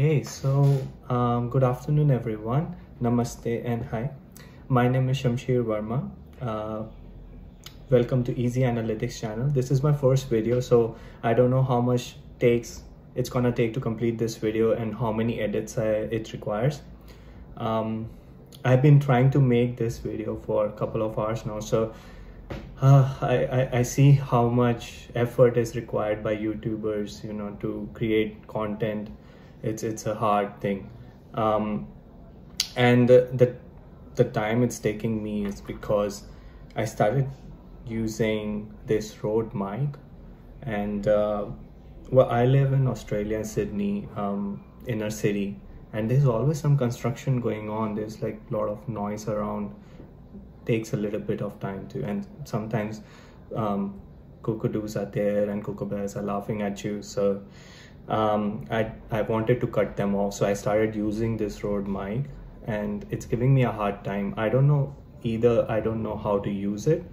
Okay, so good afternoon, everyone. Namaste and hi. My name is Shamsheer Verma. Welcome to Eazy Analytics channel. This is my first video, so I don't know how much it's gonna take to complete this video and how many edits it requires. I've been trying to make this video for a couple of hours now, so I see how much effort is required by YouTubers, you know, to create content. It's a hard thing, and the time it's taking me is because I started using this Rode mic, and well, I live in Australia, Sydney, inner city, and there's always some construction going on. There's like a lot of noise around. Takes a little bit of time to, and sometimes cockadoos are there and kookabas are laughing at you, so I wanted to cut them off, so I started using this Rode mic, and it's giving me a hard time. I don't know either. I don't know how to use it,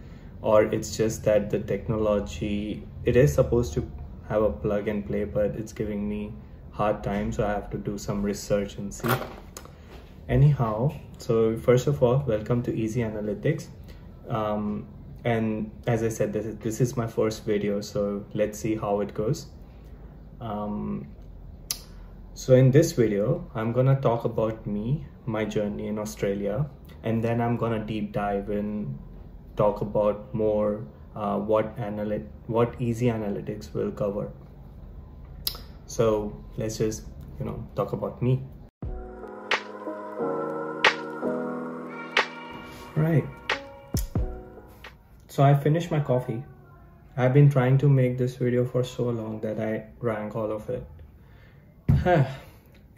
or it's just that the technology, it is supposed to have a plug and play, but it's giving me hard time, so I have to do some research and see. Anyhow, so first of all, welcome to Eazy Analytics. And as I said, this is my first video, so let's see how it goes. So in this video, I'm gonna talk about me, my journey in Australia, and then I'm gonna deep dive and talk about more what Eazy Analytics will cover. So let's just, you know, talk about me. Right. So I finished my coffee. I've been trying to make this video for so long that I drank all of it.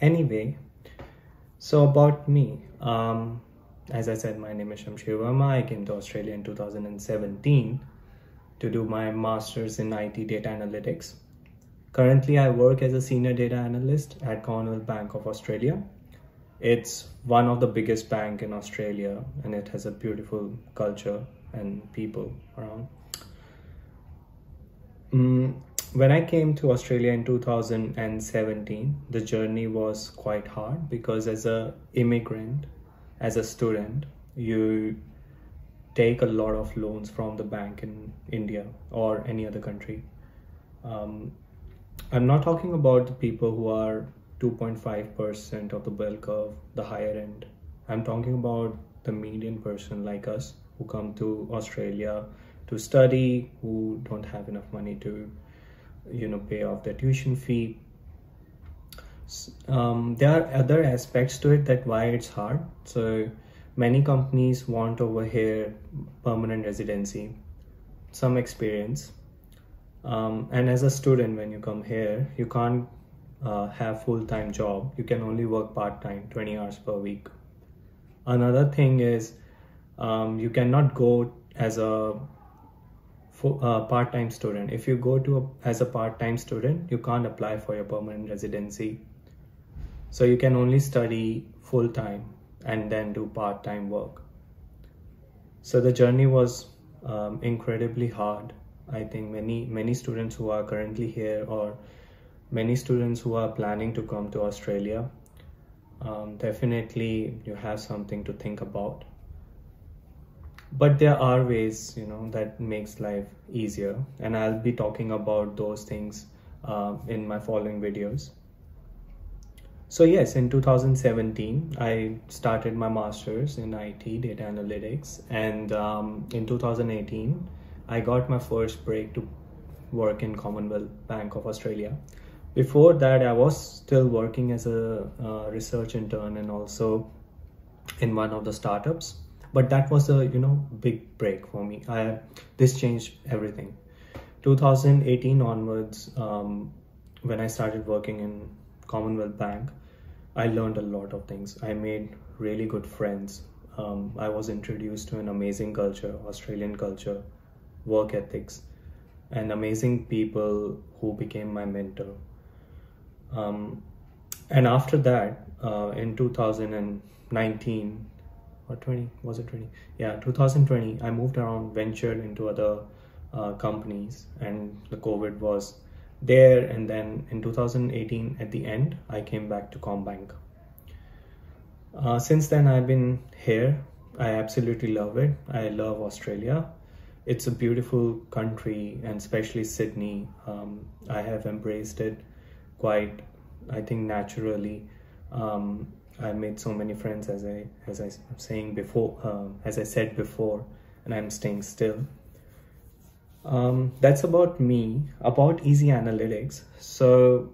Anyway, so about me. As I said, my name is Shamsheer Verma. I came to Australia in 2017 to do my master's in IT data analytics. Currently, I work as a senior data analyst at Commonwealth Bank of Australia. It's one of the biggest banks in Australia, and it has a beautiful culture and people around. When I came to Australia in 2017, the journey was quite hard because as an immigrant, as a student, you take a lot of loans from the bank in India or any other country. I'm not talking about the people who are 2.5% of the bell curve, the higher end. I'm talking about the median person like us who come to Australia to study, who don't have enough money to, you know, pay off their tuition fee. There are other aspects to it that why it's hard. So many companies want over here permanent residency, some experience. And as a student, when you come here, you can't have full-time job. You can only work part-time, 20 hours per week. Another thing is you cannot go as a part-time student. If you go as a part-time student, you can't apply for your permanent residency, so you can only study full-time and then do part-time work. So the journey was incredibly hard. I think many students who are currently here, or many students who are planning to come to Australia, definitely you have something to think about. But there are ways, you know, that makes life easier, and I'll be talking about those things in my following videos. So yes, in 2017, I started my master's in IT data analytics, and in 2018, I got my first break to work in Commonwealth Bank of Australia. Before that, I was still working as a research intern and also in one of the startups, but that was a, you know, big break for me. This changed everything. 2018 onwards, when I started working in Commonwealth Bank, I learned a lot of things. I made really good friends. I was introduced to an amazing culture, Australian culture, work ethics, and amazing people who became my mentor. And after that, in 2019 or 20, was it 20? Yeah, 2020, I moved around, ventured into other companies, and the COVID was there, and then in 2018 at the end I came back to CommBank. Since then I've been here. I absolutely love it. I love Australia. It's a beautiful country, and especially Sydney. I have embraced it quite, I think, naturally. I've made so many friends, as I said before, and I'm staying still. That's about me. About Eazy Analytics. So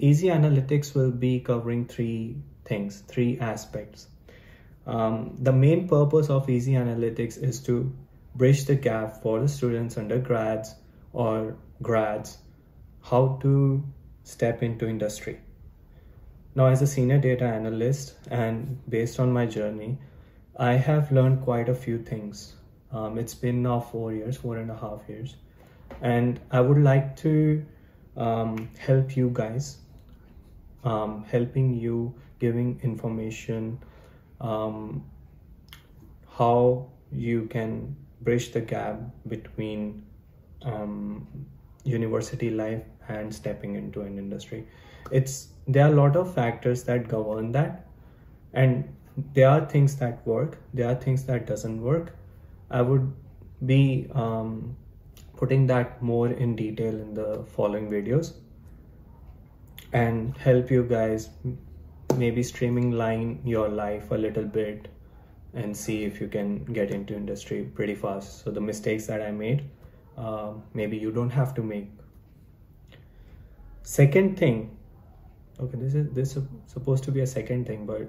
Eazy Analytics will be covering three aspects. The main purpose of Eazy Analytics is to bridge the gap for the students, undergrads or grads, how to step into industry. Now, as a senior data analyst and based on my journey, I have learned quite a few things. It's been now 4.5 years, and I would like to help you guys, giving information, how you can bridge the gap between university life and stepping into an industry. There are a lot of factors that govern that, and there are things that work, there are things that doesn't work. I would be putting that more in detail in the following videos and help you guys maybe streamline your life a little bit and see if you can get into industry pretty fast. So the mistakes that I made, maybe you don't have to make. Second thing, okay, this is supposed to be a second thing, but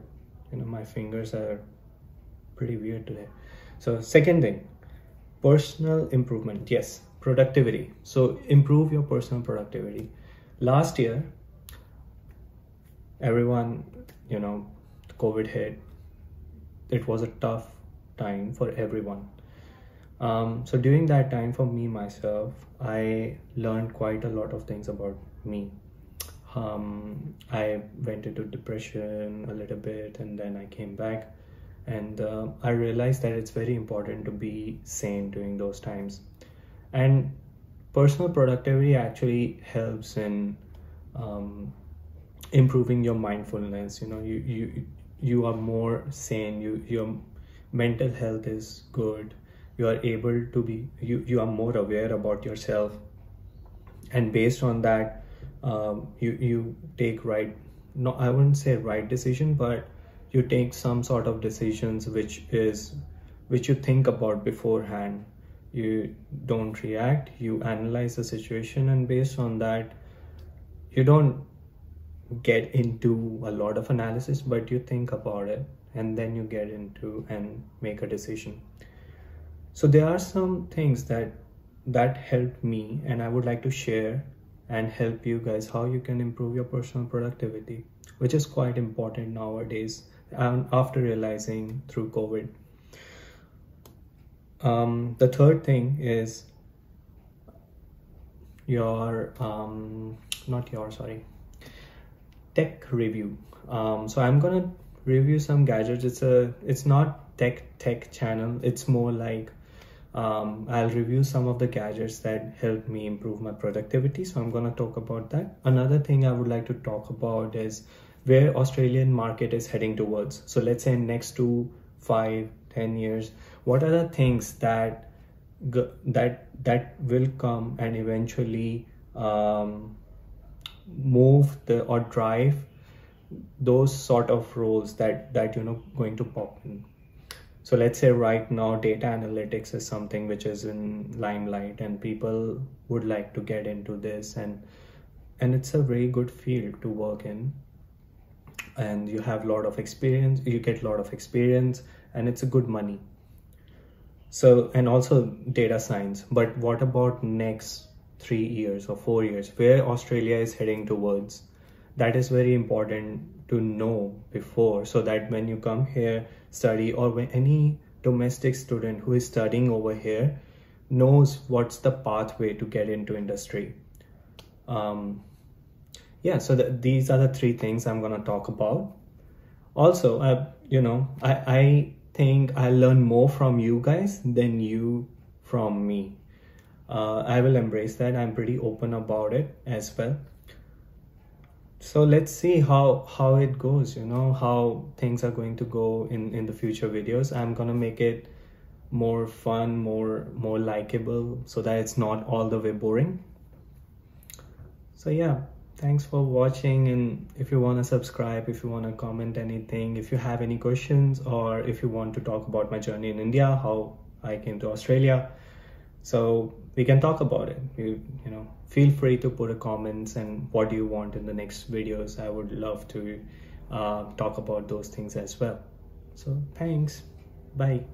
you know, my fingers are pretty weird today. So second thing, personal improvement. Yes, productivity. So improve your personal productivity. Last year, everyone, you know, COVID hit. It was a tough time for everyone. So during that time, for me, myself, I learned quite a lot of things about me. I went into depression a little bit, and then I came back, and I realized that it's very important to be sane during those times. And personal productivity actually helps in improving your mindfulness. You know, you are more sane, your mental health is good, you are able to be, you are more aware about yourself, and based on that you take I wouldn't say right decision, but you take some sort of decisions which you think about beforehand. You don't react, you analyze the situation, and based on that you don't get into a lot of analysis, but you think about it and then you get into and make a decision. So there are some things that helped me, and I would like to share and help you guys how you can improve your personal productivity, which is quite important nowadays, after realizing through COVID. The third thing is tech review. So I'm gonna review some gadgets. It's not tech channel. It's more like I'll review some of the gadgets that help me improve my productivity. So I'm gonna talk about that. Another thing I would like to talk about is where Australian market is heading towards. So let's say next 2, 5, 10 years, what are the things that will come and eventually drive those sort of roles that you know going to pop in. So let's say right now data analytics is something which is in limelight, and people would like to get into this, and it's a very good field to work in, and you have a lot of experience, you get a lot of experience, and it's a good money. So, and also data science. But what about next 3 years or 4 years, where Australia is heading towards? That is very important to know before, so that when you come here study, or when any domestic student who is studying over here knows what's the pathway to get into industry. So these are the three things I'm gonna talk about. Also, I think I learn more from you guys than you from me. I will embrace that. I'm pretty open about it as well. So let's see how it goes, you know, how things are going to go in the future videos. I'm gonna make it more fun, more likable, so that it's not all the way boring. So yeah, thanks for watching, and if you want to subscribe, if you want to comment anything, if you have any questions, or if you want to talk about my journey in India, how I came to Australia, so we can talk about it. You know, feel free to put a comments and what do you want in the next videos. I would love to talk about those things as well. So thanks, bye.